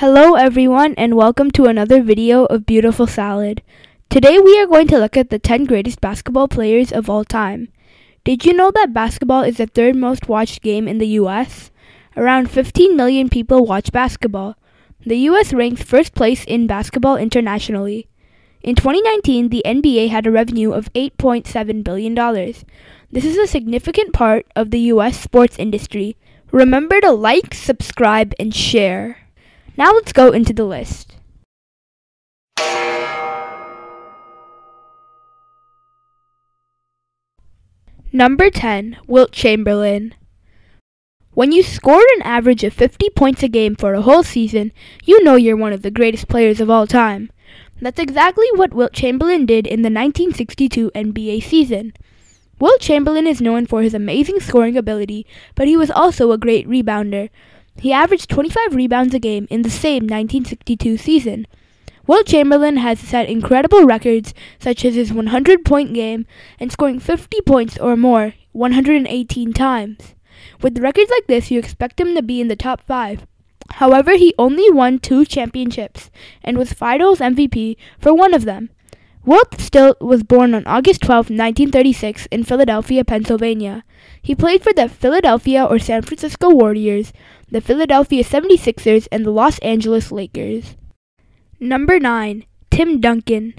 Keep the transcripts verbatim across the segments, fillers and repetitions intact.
Hello everyone and welcome to another video of Beautiful Salad. Today we are going to look at the ten greatest basketball players of all time. Did you know that basketball is the third most watched game in the U S? Around fifteen million people watch basketball. The U S ranks first place in basketball internationally. In twenty nineteen, the N B A had a revenue of eight point seven billion dollars. This is a significant part of the U S sports industry. Remember to like, subscribe, and share. Now let's go into the list. Number ten. Wilt Chamberlain. When you scored an average of fifty points a game for a whole season, you know you're one of the greatest players of all time. That's exactly what Wilt Chamberlain did in the nineteen sixty-two N B A season. Wilt Chamberlain is known for his amazing scoring ability, but he was also a great rebounder. He averaged twenty-five rebounds a game in the same nineteen sixty-two season. Wilt Chamberlain has set incredible records such as his one hundred point game and scoring fifty points or more one hundred eighteen times. With records like this, you expect him to be in the top five. However, he only won two championships and was Finals M V P for one of them. Wilt still was born on August twelfth, nineteen thirty-six in Philadelphia, Pennsylvania. He played for the Philadelphia or San Francisco Warriors, the Philadelphia seventy-sixers, and the Los Angeles Lakers. Number nine. Tim Duncan.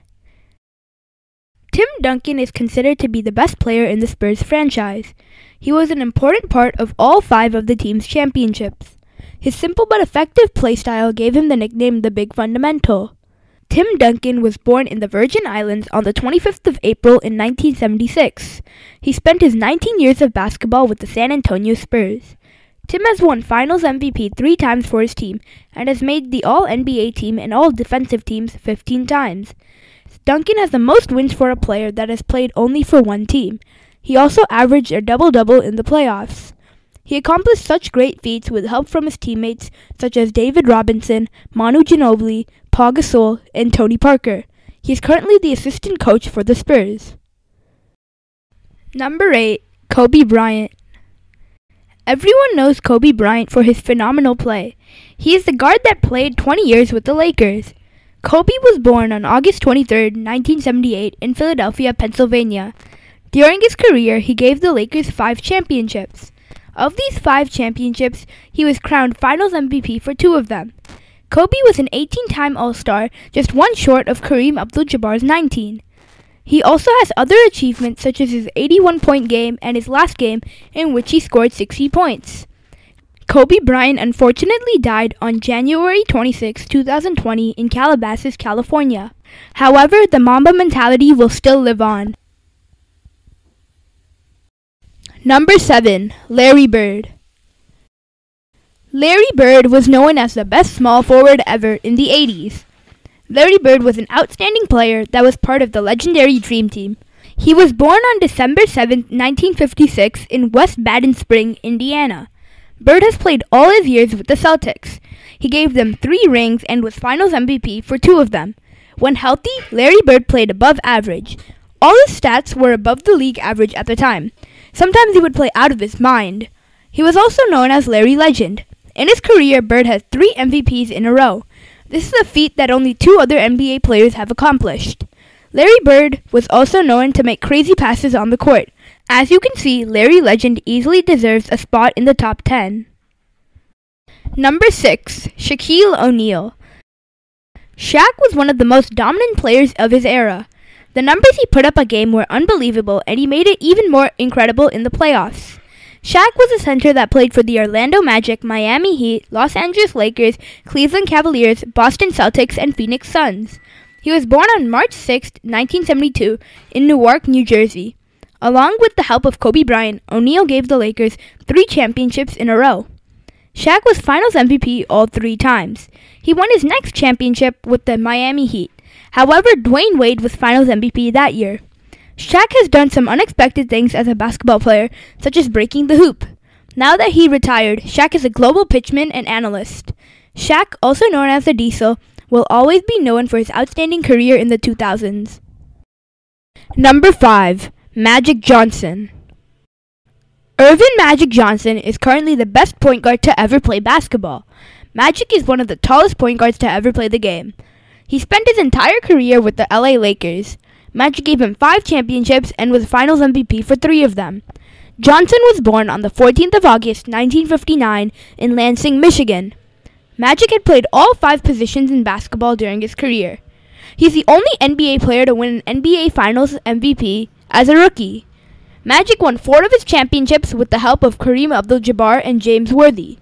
Tim Duncan is considered to be the best player in the Spurs franchise. He was an important part of all five of the team's championships. His simple but effective playstyle gave him the nickname the Big Fundamental. Tim Duncan was born in the Virgin Islands on the twenty-fifth of April in nineteen seventy-six. He spent his nineteen years of basketball with the San Antonio Spurs. Tim has won Finals M V P three times for his team and has made the All-N B A team and All-Defensive teams fifteen times. Duncan has the most wins for a player that has played only for one team. He also averaged a double-double in the playoffs. He accomplished such great feats with help from his teammates such as David Robinson, Manu Ginobili, Augustsol, and Tony Parker. He is currently the assistant coach for the Spurs. Number eight. Kobe Bryant. Everyone knows Kobe Bryant for his phenomenal play. He is the guard that played twenty years with the Lakers. Kobe was born on August twenty-third, nineteen seventy-eight in Philadelphia, Pennsylvania. During his career, he gave the Lakers five championships. Of these five championships, he was crowned Finals M V P for two of them. Kobe was an eighteen-time All-Star, just one short of Kareem Abdul-Jabbar's nineteen. He also has other achievements such as his eighty-one point game and his last game in which he scored sixty points. Kobe Bryant unfortunately died on January twenty-sixth, two thousand twenty in Calabasas, California. However, the Mamba mentality will still live on. Number seven. Larry Bird. Larry Bird was known as the best small forward ever in the eighties. Larry Bird was an outstanding player that was part of the legendary Dream Team. He was born on December seventh, nineteen fifty-six in West Baden Spring, Indiana. Bird has played all his years with the Celtics. He gave them three rings and was Finals M V P for two of them. When healthy, Larry Bird played above average. All his stats were above the league average at the time. Sometimes he would play out of his mind. He was also known as Larry Legend. In his career, Bird has three M V Ps in a row. This is a feat that only two other N B A players have accomplished. Larry Bird was also known to make crazy passes on the court. As you can see, Larry Legend easily deserves a spot in the top ten. Number six. Shaquille O'Neal. Shaq was one of the most dominant players of his era. The numbers he put up a game were unbelievable, and he made it even more incredible in the playoffs. Shaq was a center that played for the Orlando Magic, Miami Heat, Los Angeles Lakers, Cleveland Cavaliers, Boston Celtics, and Phoenix Suns. He was born on March sixth, nineteen seventy-two in Newark, New Jersey. Along with the help of Kobe Bryant, O'Neal gave the Lakers three championships in a row. Shaq was Finals M V P all three times. He won his next championship with the Miami Heat. However, Dwyane Wade was Finals M V P that year. Shaq has done some unexpected things as a basketball player, such as breaking the hoop. Now that he retired, Shaq is a global pitchman and analyst. Shaq, also known as the Diesel, will always be known for his outstanding career in the two thousands. Number five. Magic Johnson. Earvin Magic Johnson is currently the best point guard to ever play basketball. Magic is one of the tallest point guards to ever play the game. He spent his entire career with the L A Lakers. Magic gave him five championships and was Finals M V P for three of them. Johnson was born on the fourteenth of August, nineteen fifty-nine in Lansing, Michigan. Magic had played all five positions in basketball during his career. He's the only N B A player to win an N B A Finals M V P as a rookie. Magic won four of his championships with the help of Kareem Abdul-Jabbar and James Worthy.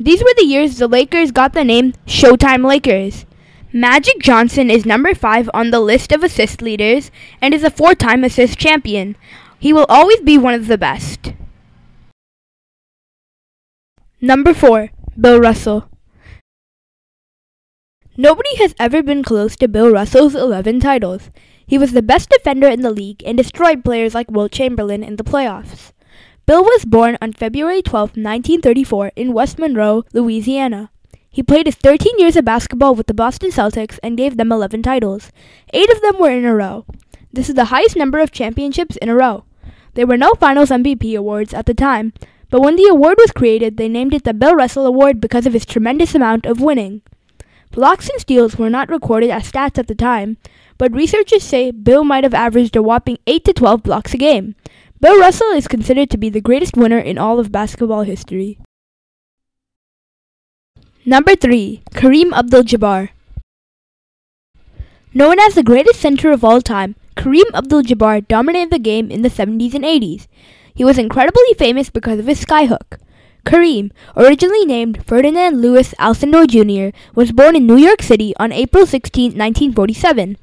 These were the years the Lakers got the name Showtime Lakers. Magic Johnson is number five on the list of assist leaders and is a four-time assist champion. He will always be one of the best. Number four, Bill Russell. Nobody has ever been close to Bill Russell's eleven titles. He was the best defender in the league and destroyed players like Wilt Chamberlain in the playoffs. Bill was born on February twelfth, nineteen thirty-four in West Monroe, Louisiana. He played his thirteen years of basketball with the Boston Celtics and gave them eleven titles. Eight of them were in a row. This is the highest number of championships in a row. There were no Finals M V P awards at the time, but when the award was created, they named it the Bill Russell Award because of his tremendous amount of winning. Blocks and steals were not recorded as stats at the time, but researchers say Bill might have averaged a whopping eight to twelve blocks a game. Bill Russell is considered to be the greatest winner in all of basketball history. Number three, Kareem Abdul-Jabbar. Known as the greatest center of all time, Kareem Abdul-Jabbar dominated the game in the seventies and eighties. He was incredibly famous because of his skyhook. Kareem, originally named Ferdinand Louis Alcindor Junior, was born in New York City on April sixteenth, nineteen forty-seven.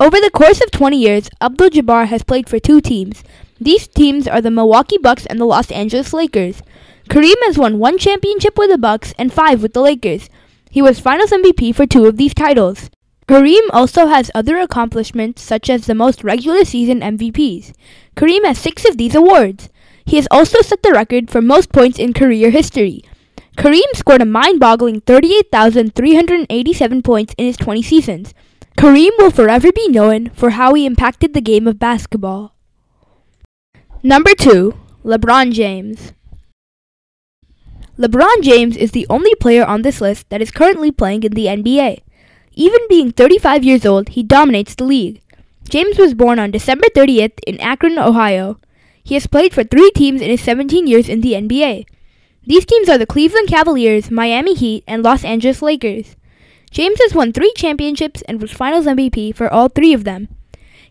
Over the course of twenty years, Abdul-Jabbar has played for two teams. These teams are the Milwaukee Bucks and the Los Angeles Lakers. Kareem has won one championship with the Bucks and five with the Lakers. He was Finals M V P for two of these titles. Kareem also has other accomplishments such as the most regular season M V Ps. Kareem has six of these awards. He has also set the record for most points in career history. Kareem scored a mind-boggling thirty-eight thousand three hundred eighty-seven points in his twenty seasons. Kareem will forever be known for how he impacted the game of basketball. Number two, LeBron James. LeBron James is the only player on this list that is currently playing in the N B A. Even being thirty-five years old, he dominates the league. James was born on December thirtieth in Akron, Ohio. He has played for three teams in his seventeen years in the N B A. These teams are the Cleveland Cavaliers, Miami Heat, and Los Angeles Lakers. James has won three championships and was Finals M V P for all three of them.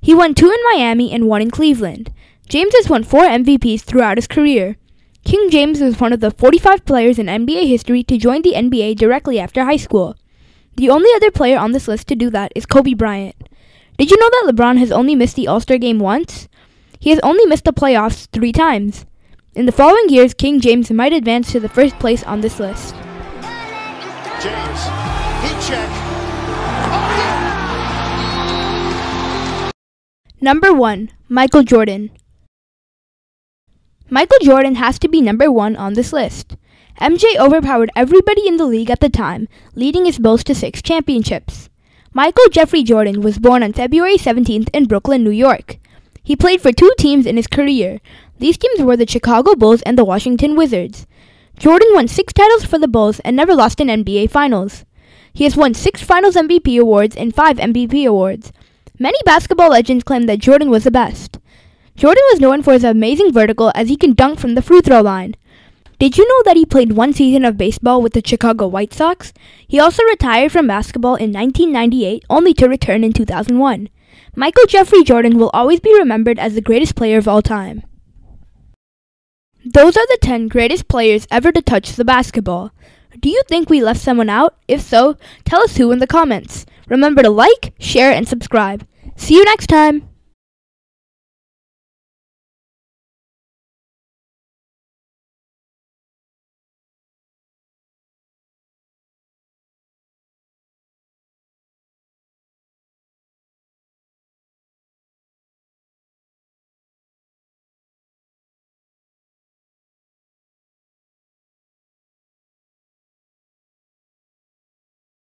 He won two in Miami and one in Cleveland. James has won four M V Ps throughout his career. King James was one of the forty-five players in N B A history to join the N B A directly after high school. The only other player on this list to do that is Kobe Bryant. Did you know that LeBron has only missed the All-Star game once? He has only missed the playoffs three times. In the following years, King James might advance to the first place on this list. James, heat check. Oh, yeah! Number one, Michael Jordan. Michael Jordan has to be number one on this list. M J overpowered everybody in the league at the time, leading his Bulls to six championships. Michael Jeffrey Jordan was born on February seventeenth in Brooklyn, New York. He played for two teams in his career. These teams were the Chicago Bulls and the Washington Wizards. Jordan won six titles for the Bulls and never lost an N B A Finals. He has won six Finals M V P awards and five M V P awards. Many basketball legends claim that Jordan was the best. Jordan was known for his amazing vertical as he can dunk from the free throw line. Did you know that he played one season of baseball with the Chicago White Sox? He also retired from basketball in nineteen ninety-eight, only to return in two thousand one. Michael Jeffrey Jordan will always be remembered as the greatest player of all time. Those are the ten greatest players ever to touch the basketball. Do you think we left someone out? If so, tell us who in the comments. Remember to like, share, and subscribe. See you next time!